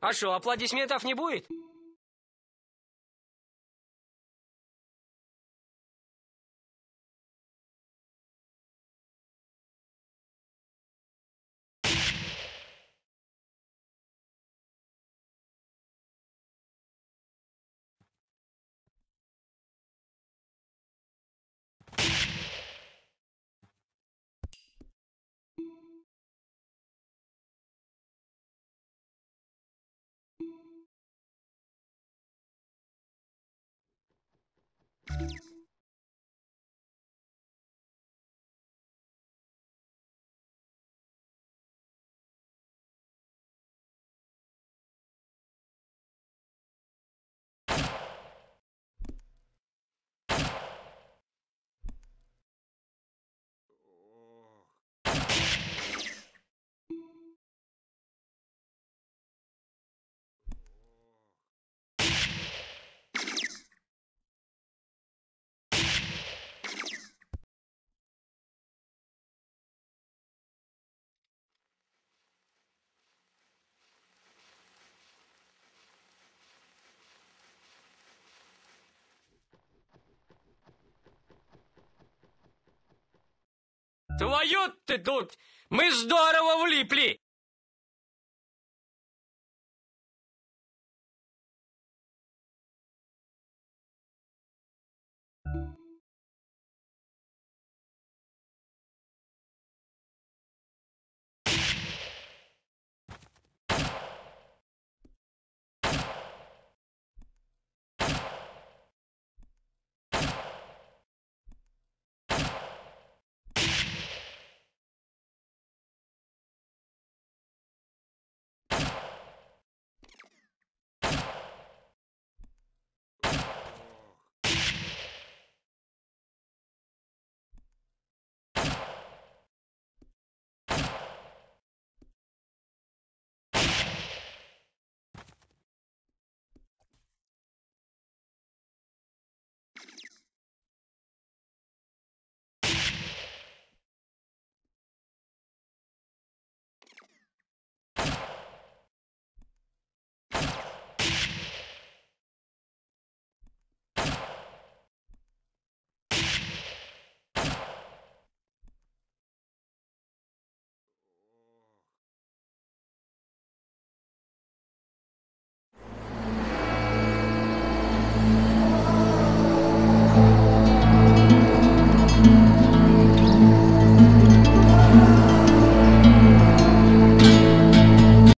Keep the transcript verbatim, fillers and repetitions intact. А что, аплодисментов не будет? Твою ты тут! Мы здорово влипли!